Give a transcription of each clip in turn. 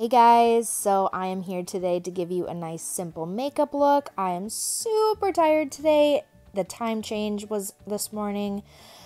Hey guys, so I am here today to give you a nice simple makeup look. I am super tired today. The time change was this morning,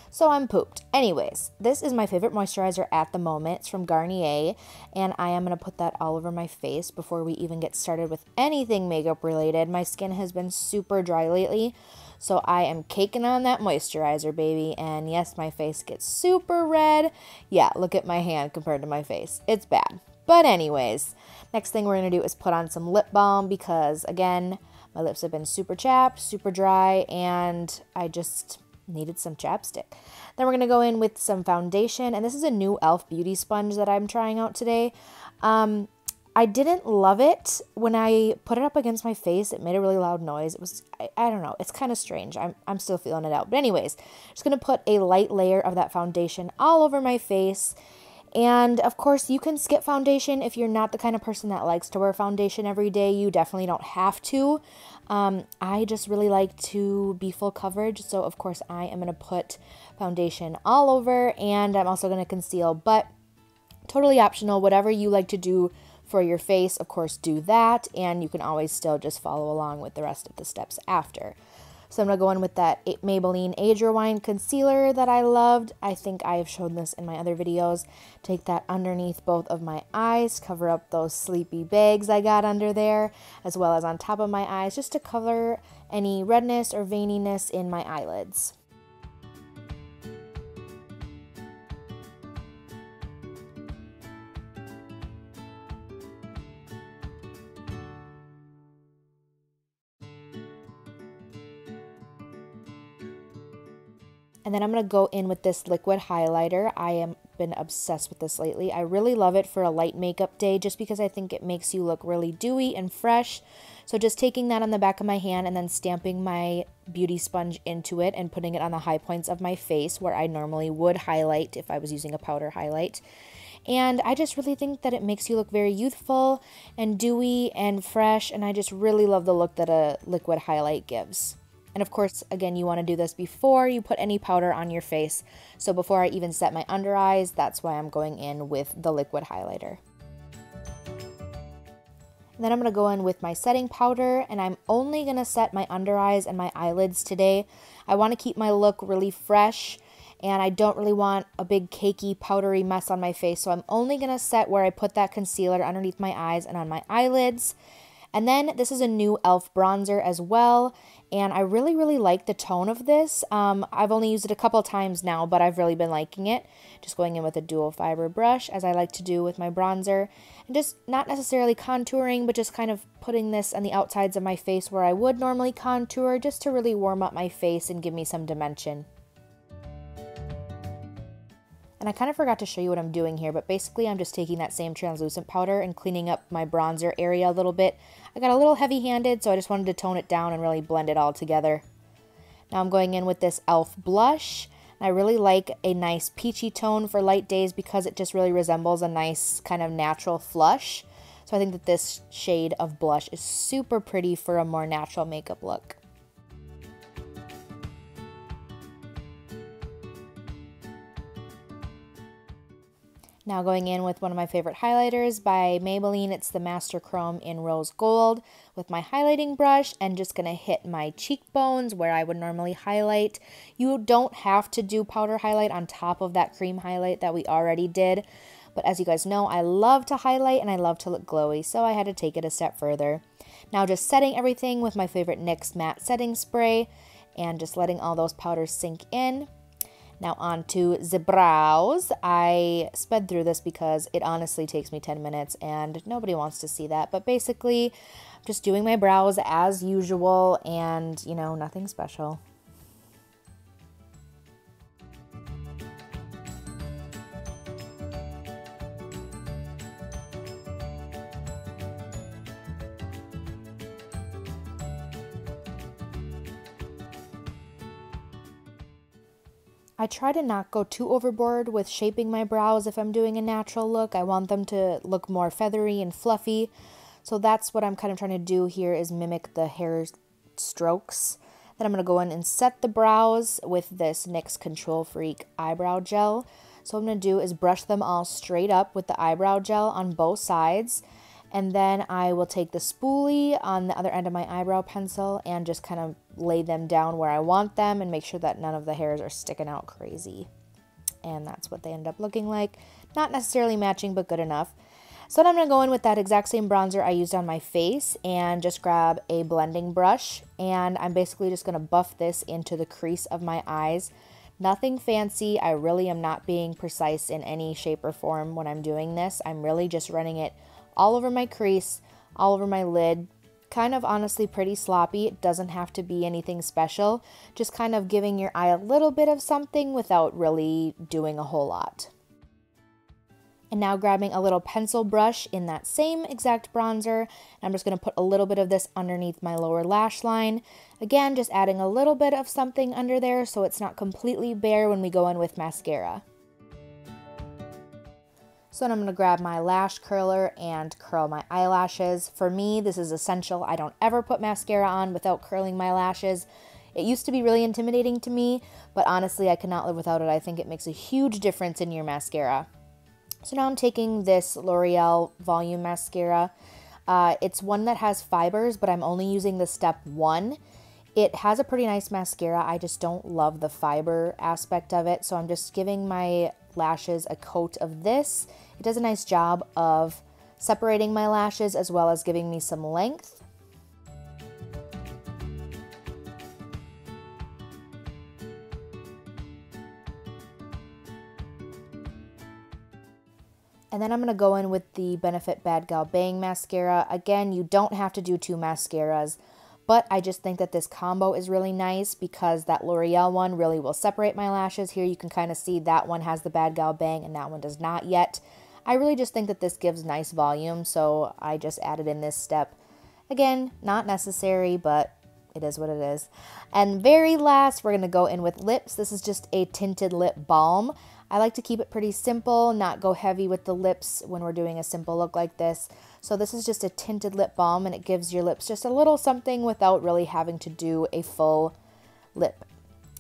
so I'm pooped. Anyways, this is my favorite moisturizer at the moment. It's from Garnier, and I am going to put that all over my face before we even get started with anything makeup related. My skin has been super dry lately, so I am caking on that moisturizer, baby. And yes, my face gets super red. Yeah, look at my hand compared to my face. It's bad. But anyways, next thing we're going to do is put on some lip balm because, again, my lips have been super chapped, super dry, and I just needed some chapstick. Then we're going to go in with some foundation, and this is a new e.l.f. beauty sponge that I'm trying out today. I didn't love it. When I put it up against my face, it made a really loud noise. It was, I don't know, it's kind of strange. I'm still feeling it out. But anyways, just going to put a light layer of that foundation all over my face. And of course, you can skip foundation if you're not the kind of person that likes to wear foundation every day. You definitely don't have to. I just really like to be full coverage. So of course, I am going to put foundation all over, and I'm also going to conceal, but totally optional. Whatever you like to do for your face, of course, do that. And you can always still just follow along with the rest of the steps after. So I'm going to go in with that Maybelline Age Rewind Concealer that I loved. I think I have shown this in my other videos. Take that underneath both of my eyes, cover up those sleepy bags I got under there, as well as on top of my eyes, just to cover any redness or veininess in my eyelids. And then I'm going to go in with this liquid highlighter. I have been obsessed with this lately. I really love it for a light makeup day just because I think it makes you look really dewy and fresh. So just taking that on the back of my hand and then stamping my beauty sponge into it and putting it on the high points of my face where I normally would highlight if I was using a powder highlight. And I just really think that it makes you look very youthful and dewy and fresh. And I just really love the look that a liquid highlight gives. And of course, again, you want to do this before you put any powder on your face. So before I even set my under eyes, that's why I'm going in with the liquid highlighter. And then I'm going to go in with my setting powder, and I'm only going to set my under eyes and my eyelids today. I want to keep my look really fresh, and I don't really want a big cakey, powdery mess on my face. So I'm only going to set where I put that concealer underneath my eyes and on my eyelids. And then this is a new e.l.f. bronzer as well, and I really, really like the tone of this. I've only used it a couple times now, but I've really been liking it. Just going in with a dual fiber brush, as I like to do with my bronzer, and just not necessarily contouring, but just kind of putting this on the outsides of my face where I would normally contour, just to really warm up my face and give me some dimension. And I kind of forgot to show you what I'm doing here, but basically I'm just taking that same translucent powder and cleaning up my bronzer area a little bit. I got a little heavy-handed, so I just wanted to tone it down and really blend it all together. Now I'm going in with this e.l.f. blush. And I really like a nice peachy tone for light days because it just really resembles a nice kind of natural flush. So I think that this shade of blush is super pretty for a more natural makeup look. Now going in with one of my favorite highlighters by Maybelline. It's the Master Chrome in Rose Gold with my highlighting brush, and just going to hit my cheekbones where I would normally highlight. You don't have to do powder highlight on top of that cream highlight that we already did. But as you guys know, I love to highlight and I love to look glowy, so I had to take it a step further. Now just setting everything with my favorite NYX Matte Setting Spray and just letting all those powders sink in. Now on to the brows. I sped through this because it honestly takes me 10 minutes and nobody wants to see that. But basically, I'm just doing my brows as usual and, you know, nothing special. I try to not go too overboard with shaping my brows if I'm doing a natural look. I want them to look more feathery and fluffy. So that's what I'm kind of trying to do here, is mimic the hair strokes. Then I'm going to go in and set the brows with this NYX Control Freak Eyebrow Gel. So what I'm going to do is brush them all straight up with the eyebrow gel on both sides. And then I will take the spoolie on the other end of my eyebrow pencil and just kind of lay them down where I want them and make sure that none of the hairs are sticking out crazy. And that's what they end up looking like. Not necessarily matching, but good enough. So then I'm going to go in with that exact same bronzer I used on my face and just grab a blending brush. And I'm basically just going to buff this into the crease of my eyes. Nothing fancy. I really am not being precise in any shape or form when I'm doing this. I'm really just running it all over my crease, all over my lid. Kind of honestly pretty sloppy. It doesn't have to be anything special. Just kind of giving your eye a little bit of something without really doing a whole lot. And now grabbing a little pencil brush in that same exact bronzer, and I'm just going to put a little bit of this underneath my lower lash line. Again, just adding a little bit of something under there so it's not completely bare when we go in with mascara. So then I'm going to grab my lash curler and curl my eyelashes. For me, this is essential. I don't ever put mascara on without curling my lashes. It used to be really intimidating to me, but honestly, I cannot live without it. I think it makes a huge difference in your mascara. So now I'm taking this L'Oreal Volume Mascara. It's one that has fibers, but I'm only using the step one. It has a pretty nice mascara. I just don't love the fiber aspect of it, so I'm just giving my lashes a coat of this. It does a nice job of separating my lashes as well as giving me some length. And then I'm going to go in with the Benefit Bad Gal Bang Mascara. Again, you don't have to do two mascaras, but I just think that this combo is really nice because that L'Oreal one really will separate my lashes. Here you can kind of see that one has the Bad Gal Bang and that one does not yet. I really just think that this gives nice volume, so I just added in this step. Again, not necessary, but it is what it is. And very last, we're going to go in with lips. This is just a tinted lip balm. I like to keep it pretty simple, not go heavy with the lips when we're doing a simple look like this. So this is just a tinted lip balm, and it gives your lips just a little something without really having to do a full lip.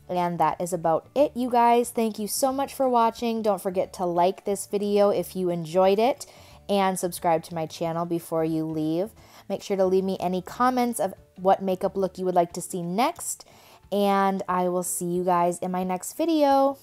And that is about it, you guys. Thank you so much for watching. Don't forget to like this video if you enjoyed it and subscribe to my channel before you leave. Make sure to leave me any comments of what makeup look you would like to see next, and I will see you guys in my next video.